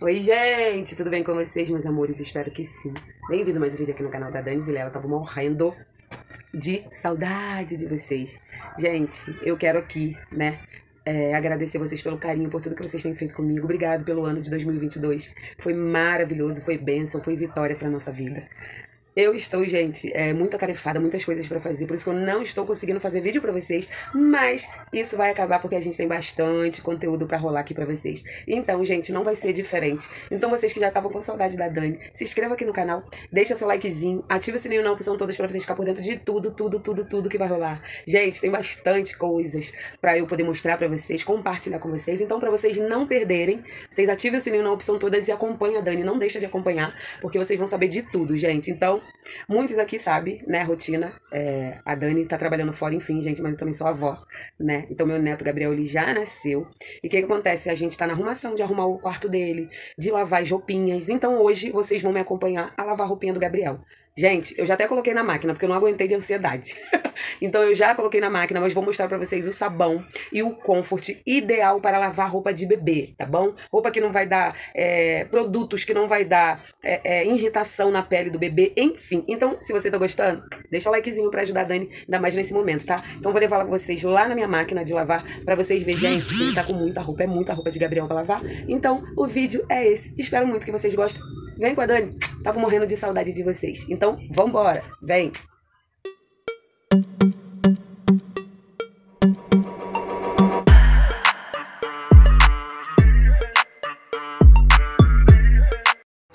Oi, gente, tudo bem com vocês, meus amores? Espero que sim. Bem-vindo mais um vídeo aqui no canal da Dani Vilela. Eu tava morrendo de saudade de vocês. Gente, eu quero aqui, né, agradecer vocês pelo carinho, por tudo que vocês têm feito comigo. Obrigado pelo ano de 2022. Foi maravilhoso, foi bênção, foi vitória pra nossa vida. Eu estou, gente, muito atarefada, muitas coisas pra fazer, por isso que eu não estou conseguindo fazer vídeo pra vocês, mas isso vai acabar porque a gente tem bastante conteúdo pra rolar aqui pra vocês. Então, gente, não vai ser diferente. Então, vocês que já estavam com saudade da Dani, se inscreva aqui no canal, deixa seu likezinho, ativa o sininho na opção todas pra vocês ficarem por dentro de tudo que vai rolar. Gente, tem bastante coisas pra eu poder mostrar pra vocês, compartilhar com vocês. Então, pra vocês não perderem, vocês ativem o sininho na opção todas e acompanhem a Dani. Não deixa de acompanhar, porque vocês vão saber de tudo, gente. Então, muitos aqui sabem, né, rotina, a Dani tá trabalhando fora, enfim, gente, mas eu também sou avó, né, então meu neto Gabriel, ele já nasceu, e o que acontece, a gente tá na arrumação de arrumar o quarto dele, de lavar as roupinhas, então hoje vocês vão me acompanhar a lavar a roupinha do Gabriel. Gente, eu já até coloquei na máquina, porque eu não aguentei de ansiedade. Então eu já coloquei na máquina, mas vou mostrar pra vocês o sabão e o Comfort ideal para lavar roupa de bebê, tá bom? Roupa que não vai dar, produtos que não vai dar irritação na pele do bebê, enfim. Então, se você tá gostando, deixa o likezinho pra ajudar a Dani, ainda mais nesse momento, tá? Então eu vou levar vocês lá na minha máquina de lavar, pra vocês verem, gente, que ele tá com muita roupa de Gabriel pra lavar. Então, o vídeo é esse. Espero muito que vocês gostem. Vem com a Dani, tava morrendo de saudade de vocês. Então, vambora, vem!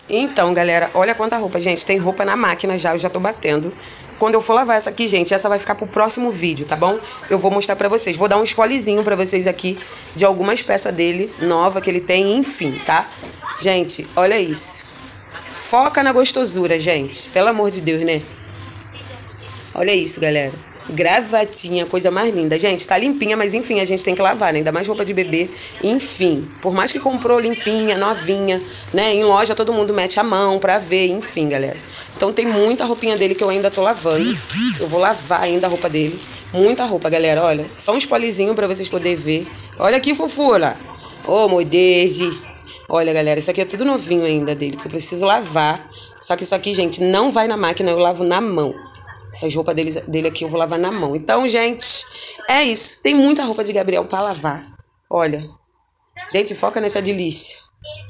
Então, galera, olha quanta roupa, gente. Tem roupa na máquina já, eu já tô batendo. Quando eu for lavar essa aqui, gente, essa vai ficar pro próximo vídeo, tá bom? Eu vou mostrar pra vocês. Vou dar um spoilerzinho pra vocês aqui de algumas peças dele, nova, que ele tem, enfim, tá? Gente, olha isso. Foca na gostosura, gente. Pelo amor de Deus, né? Olha isso, galera. Gravatinha, coisa mais linda. Gente, tá limpinha, mas enfim, a gente tem que lavar, né? Ainda mais roupa de bebê. Enfim, por mais que comprou limpinha, novinha, né? Em loja todo mundo mete a mão pra ver, enfim, galera. Então tem muita roupinha dele que eu ainda tô lavando. Eu vou lavar ainda a roupa dele. Muita roupa, galera, olha. Só um spoilerzinho pra vocês poderem ver. Olha aqui, fofura. Ô, modeje. Olha, galera, isso aqui é tudo novinho ainda dele, que eu preciso lavar. Só que isso aqui, gente, não vai na máquina, eu lavo na mão. Essas roupas dele aqui eu vou lavar na mão. Então, gente, é isso. Tem muita roupa de Gabriel pra lavar. Olha. Gente, foca nessa delícia.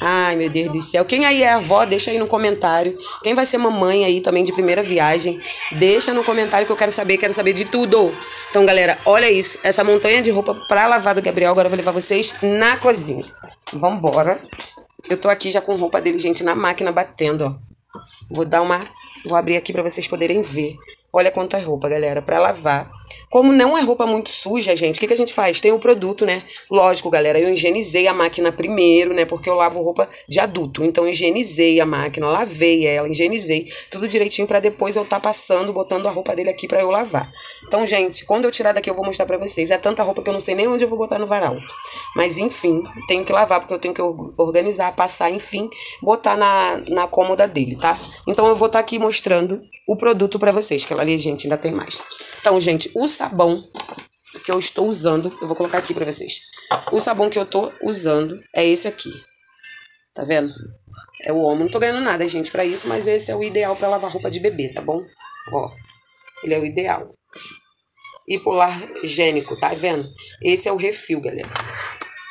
Ai, meu Deus do céu. Quem aí é avó, deixa aí no comentário. Quem vai ser mamãe aí também de primeira viagem, deixa no comentário que eu quero saber de tudo. Então, galera, olha isso. Essa montanha de roupa pra lavar do Gabriel. Agora eu vou levar vocês na cozinha. Vambora. Eu tô aqui já com roupa dele, gente, na máquina batendo, ó. Vou abrir aqui pra vocês poderem ver. Olha quanta roupa, galera, pra lavar. Como não é roupa muito suja, gente, o que a gente faz? Tem o produto, né? Lógico, galera, eu higienizei a máquina primeiro, né? Porque eu lavo roupa de adulto. Então, eu higienizei a máquina, lavei ela, higienizei. Tudo direitinho pra depois eu tá passando, botando a roupa dele aqui pra eu lavar. Então, gente, quando eu tirar daqui eu vou mostrar pra vocês. É tanta roupa que eu não sei nem onde eu vou botar no varal. Mas, enfim, tenho que lavar porque eu tenho que organizar, passar, enfim, botar na cômoda dele, tá? Então, eu vou tá aqui mostrando o produto pra vocês. Que ela ali, gente, ainda tem mais. Então, gente, o sabão que eu estou usando, eu vou colocar aqui pra vocês. O sabão que eu tô usando é esse aqui. Tá vendo? É o Omo. Não tô ganhando nada, gente, pra isso, mas esse é o ideal pra lavar roupa de bebê, tá bom? Ó, ele é o ideal. Hipoalergênico, tá vendo? Esse é o refil, galera.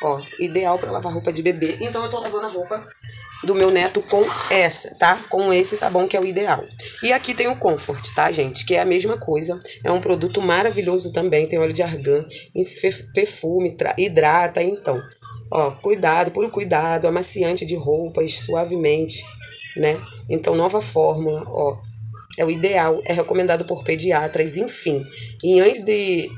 Ó, ideal pra lavar roupa de bebê. Então, eu tô lavando a roupa do meu neto com essa, tá? Com esse sabão que é o ideal. E aqui tem o Comfort, tá, gente? Que é a mesma coisa. É um produto maravilhoso também. Tem óleo de argan, perfume, hidrata, então. Ó, cuidado, puro cuidado. Amaciante de roupas, suavemente, né? Então, nova fórmula, ó. É o ideal. É recomendado por pediatras, enfim. E antes de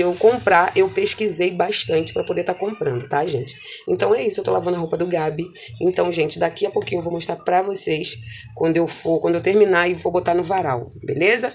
eu comprar, eu pesquisei bastante pra poder tá comprando, tá, gente? Então é isso, eu tô lavando a roupa do Gabi. Então, gente, daqui a pouquinho eu vou mostrar pra vocês quando eu terminar e vou botar no varal, beleza?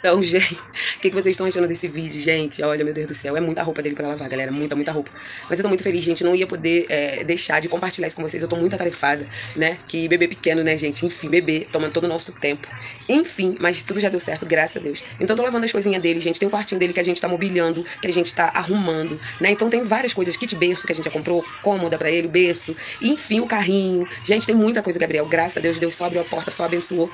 Então, gente, o que vocês estão achando desse vídeo, gente? Olha, meu Deus do céu, é muita roupa dele pra lavar, galera, muita, muita roupa. Mas eu tô muito feliz, gente, não ia poder deixar de compartilhar isso com vocês, eu tô muito atarefada, né? Que bebê pequeno, né, gente? Enfim, bebê toma todo o nosso tempo. Enfim, mas tudo já deu certo, graças a Deus. Então tô lavando as coisinhas dele, gente, tem um quartinho dele que a gente tá mobiliando, que a gente tá arrumando, né? Então tem várias coisas, kit berço que a gente já comprou, cômoda pra ele, berço, enfim, o carrinho. Gente, tem muita coisa, Gabriel, graças a Deus, Deus só abriu a porta, só abençoou.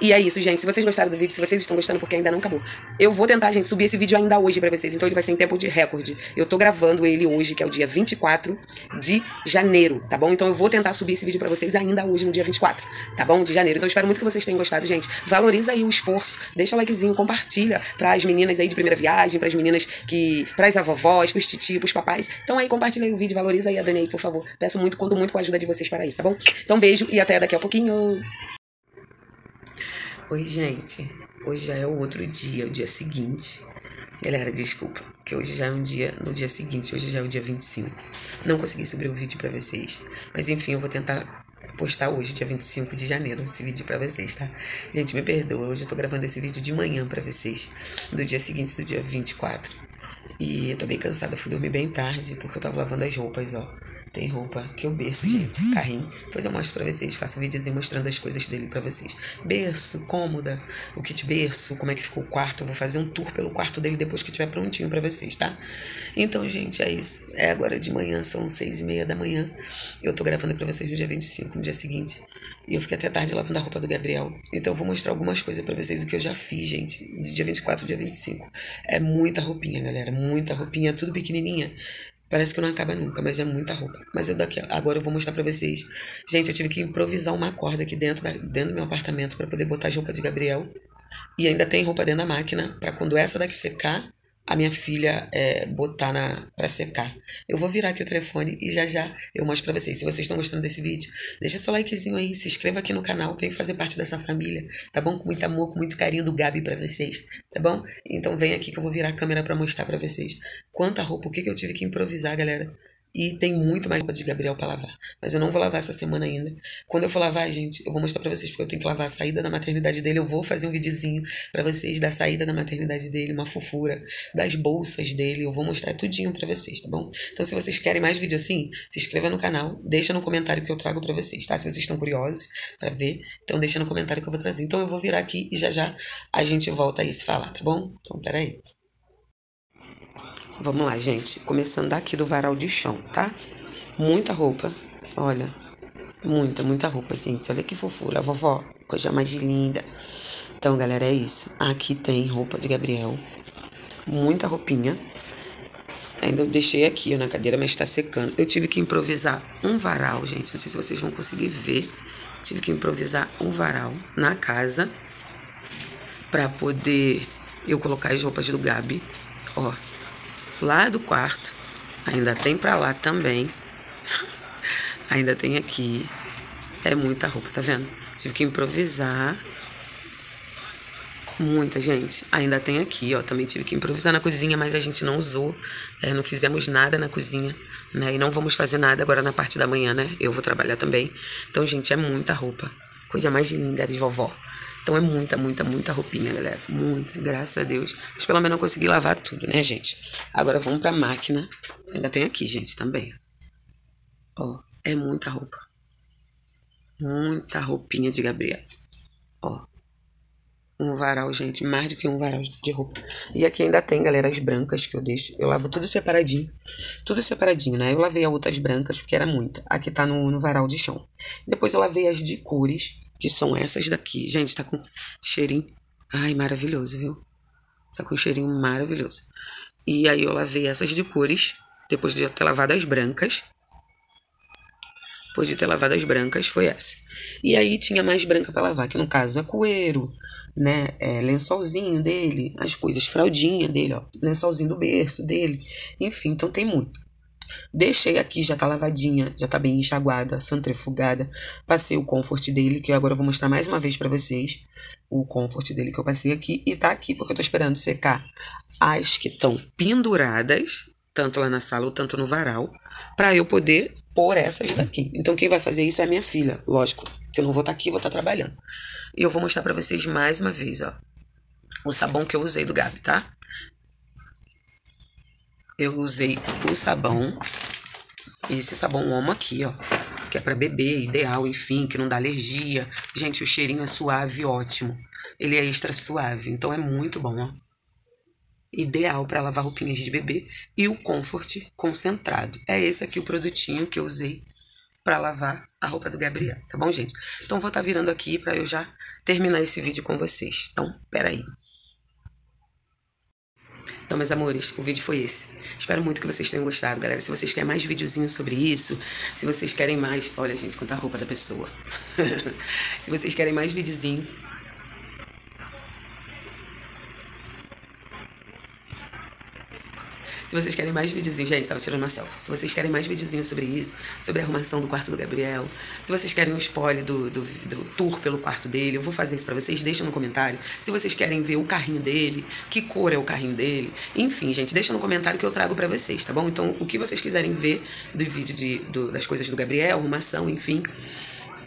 E é isso, gente. Se vocês gostaram do vídeo, se vocês estão gostando, porque ainda não acabou. Eu vou tentar, gente, subir esse vídeo ainda hoje pra vocês. Então ele vai ser em tempo de recorde. Eu tô gravando ele hoje, que é o dia 24 de janeiro, tá bom? Então eu vou tentar subir esse vídeo pra vocês ainda hoje, no dia 24, tá bom? De janeiro. Então eu espero muito que vocês tenham gostado, gente. Valoriza aí o esforço. Deixa o likezinho, compartilha pras meninas aí de primeira viagem, pras meninas que... pras avovós, pros titios, pros papais. Então aí, compartilha aí o vídeo, valoriza aí a Dani aí, por favor. Peço muito, conto muito com a ajuda de vocês para isso, tá bom? Então beijo e até daqui a pouquinho. Oi, gente, hoje já é o outro dia, o dia seguinte. Galera, desculpa, que hoje já é um dia, no dia seguinte, hoje já é o dia 25. Não consegui subir o vídeo pra vocês, mas enfim, eu vou tentar postar hoje, dia 25 de janeiro, esse vídeo pra vocês, tá? Gente, me perdoa, hoje eu tô gravando esse vídeo de manhã pra vocês, do dia seguinte, do dia 24. E eu tô bem cansada, fui dormir bem tarde, porque eu tava lavando as roupas, ó. Tem roupa que eu berço, gente, carrinho. Depois eu mostro pra vocês, faço um videozinho mostrando as coisas dele pra vocês. Berço, cômoda, o kit berço, como é que ficou o quarto. Eu vou fazer um tour pelo quarto dele depois que tiver prontinho pra vocês, tá? Então, gente, é isso. É agora de manhã, são 6:30 da manhã. Eu tô gravando pra vocês no dia 25, no dia seguinte. E eu fiquei até tarde lavando a roupa do Gabriel. Então eu vou mostrar algumas coisas pra vocês, o que eu já fiz, gente. De dia 24 ao dia 25. É muita roupinha, galera, muita roupinha, tudo pequenininha. Parece que não acaba nunca, mas é muita roupa. Mas eu daqui agora eu vou mostrar pra vocês. Gente, eu tive que improvisar uma corda aqui dentro do meu apartamento pra poder botar as roupas de Gabriel. E ainda tem roupa dentro da máquina pra quando essa daqui secar, a minha filha botar pra secar. Eu vou virar aqui o telefone e já já eu mostro pra vocês. Se vocês estão gostando desse vídeo, deixa seu likezinho aí, se inscreva aqui no canal, vem fazer parte dessa família, tá bom? Com muito amor, com muito carinho do Gabi pra vocês, tá bom? Então vem aqui que eu vou virar a câmera pra mostrar pra vocês quanta roupa, o que eu tive que improvisar, galera. E tem muito mais roupa de Gabriel pra lavar. Mas eu não vou lavar essa semana ainda. Quando eu for lavar, gente, eu vou mostrar pra vocês, porque eu tenho que lavar a saída da maternidade dele. Eu vou fazer um videozinho pra vocês da saída da maternidade dele, uma fofura, das bolsas dele. Eu vou mostrar tudinho pra vocês, tá bom? Então, se vocês querem mais vídeo assim, se inscreva no canal. Deixa no comentário que eu trago pra vocês, tá? Se vocês estão curiosos pra ver, então deixa no comentário que eu vou trazer. Então, eu vou virar aqui e já já a gente volta aí se falar, tá bom? Então, peraí. Vamos lá, gente. Começando daqui do varal de chão, tá? Muita roupa. Olha. Muita, muita roupa, gente. Olha que fofura. A vovó, coisa mais linda. Então, galera, é isso. Aqui tem roupa de Gabriel. Muita roupinha. Ainda eu deixei aqui na cadeira, mas tá secando. Eu tive que improvisar um varal, gente. Não sei se vocês vão conseguir ver. Tive que improvisar um varal na casa pra poder eu colocar as roupas do Gabi. Ó. Lá do quarto, ainda tem pra lá também, ainda tem aqui, é muita roupa, tá vendo? Tive que improvisar, muita gente, ainda tem aqui, ó, também tive que improvisar na cozinha, mas a gente não usou, não fizemos nada na cozinha, né, e não vamos fazer nada agora na parte da manhã, né, eu vou trabalhar também, então, gente, é muita roupa, coisa mais linda de vovó. Então é muita, muita, muita roupinha, galera. Muita, graças a Deus. Mas pelo menos eu consegui lavar tudo, né, gente? Agora vamos pra máquina. Ainda tem aqui, gente, também. Ó, é muita roupa. Muita roupinha de Gabriel. Ó. Um varal, gente. Mais do que um varal de roupa. E aqui ainda tem, galera, as brancas que eu deixo. Eu lavo tudo separadinho. Tudo separadinho, né? Eu lavei as outras brancas, porque era muita. Aqui tá no varal de chão. Depois eu lavei as de cores. Que são essas daqui. Gente, tá com cheirinho... Ai, maravilhoso, viu? Tá com um cheirinho maravilhoso. E aí eu lavei essas de cores. Depois de ter lavado as brancas. Depois de ter lavado as brancas, foi essa. E aí tinha mais branca pra lavar. Que no caso é coeiro, né? É lençolzinho dele. As coisas, fraldinha dele, ó. Lençolzinho do berço dele. Enfim, então tem muito. Deixei aqui, já tá lavadinha, já tá bem enxaguada, centrifugada. Passei o Comfort dele, que agora eu vou mostrar mais uma vez pra vocês. O Comfort dele que eu passei aqui. E tá aqui, porque eu tô esperando secar as que estão penduradas, tanto lá na sala ou tanto no varal, pra eu poder pôr essas daqui. Então quem vai fazer isso é a minha filha, lógico, que eu não vou estar aqui, vou estar trabalhando. E eu vou mostrar pra vocês mais uma vez, ó. o sabão que eu usei do Gabi, tá? Eu usei o sabão, esse sabão Omo aqui, ó, que é pra bebê, ideal, enfim, que não dá alergia. Gente, o cheirinho é suave, ótimo. Ele é extra suave, então é muito bom, ó. Ideal para lavar roupinhas de bebê. E o Comfort concentrado. É esse aqui o produtinho que eu usei para lavar a roupa do Gabriel, tá bom, gente? Então, vou estar virando aqui para eu já terminar esse vídeo com vocês. Então, peraí. Então, meus amores, o vídeo foi esse. Espero muito que vocês tenham gostado, galera. Se vocês querem mais videozinhos sobre isso, se vocês querem mais... Olha, gente, quanta roupa da pessoa. Se vocês querem mais videozinho... Se vocês querem mais videozinhos, gente, tava tirando uma selfie. Se vocês querem mais videozinhos sobre isso, sobre a arrumação do quarto do Gabriel, se vocês querem um spoiler do tour pelo quarto dele, eu vou fazer isso pra vocês, deixa no comentário. Se vocês querem ver o carrinho dele, que cor é o carrinho dele, enfim, gente, deixa no comentário que eu trago pra vocês, tá bom? Então, o que vocês quiserem ver do vídeo das coisas do Gabriel, arrumação, enfim,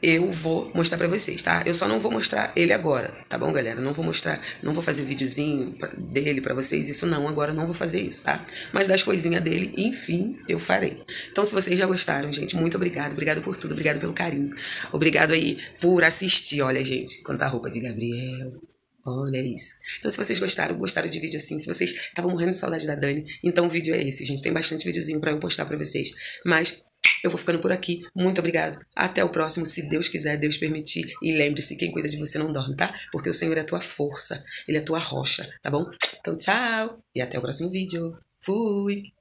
eu vou mostrar pra vocês, tá? Eu só não vou mostrar ele agora, tá bom, galera? Não vou mostrar, não vou fazer videozinho dele pra vocês, isso não, agora eu não vou fazer isso, tá? Mas das coisinhas dele, enfim, eu farei. Então, se vocês já gostaram, gente, muito obrigado. Obrigado por tudo, obrigado pelo carinho. Obrigado aí por assistir, olha, gente, quanta roupa de Gabriel. Olha isso. Então, se vocês gostaram de vídeo assim, se vocês estavam morrendo de saudade da Dani, então o vídeo é esse, gente. Tem bastante videozinho pra eu postar pra vocês, mas... eu vou ficando por aqui. Muito obrigado. Até o próximo, se Deus quiser, Deus permitir. E lembre-se, quem cuida de você não dorme, tá? Porque o Senhor é a tua força. Ele é a tua rocha, tá bom? Então, tchau. E até o próximo vídeo. Fui.